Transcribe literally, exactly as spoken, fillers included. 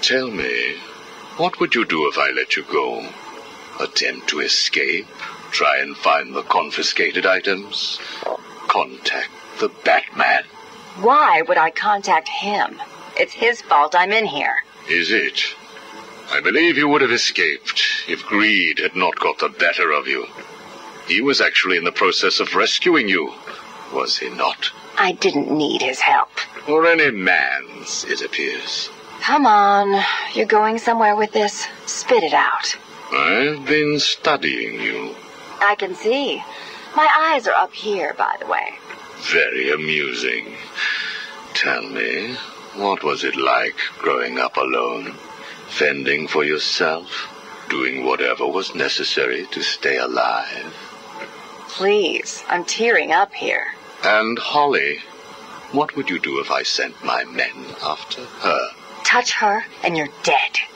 Tell me, what would you do if I let you go? Attempt to escape? Try and find the confiscated items? Contact the Batman? Why would I contact him? It's his fault I'm in here. Is it? I believe you would have escaped if greed had not got the better of you. He was actually in the process of rescuing you, was he not? I didn't need his help. Or any man's, it appears. Come on. You're going somewhere with this. Spit it out. I've been studying you. I can see. My eyes are up here, by the way. Very amusing. Tell me, what was it like growing up alone? Fending for yourself? Doing whatever was necessary to stay alive? Please, I'm tearing up here. And Holly, what would you do if I sent my men after her? Touch her, and you're dead.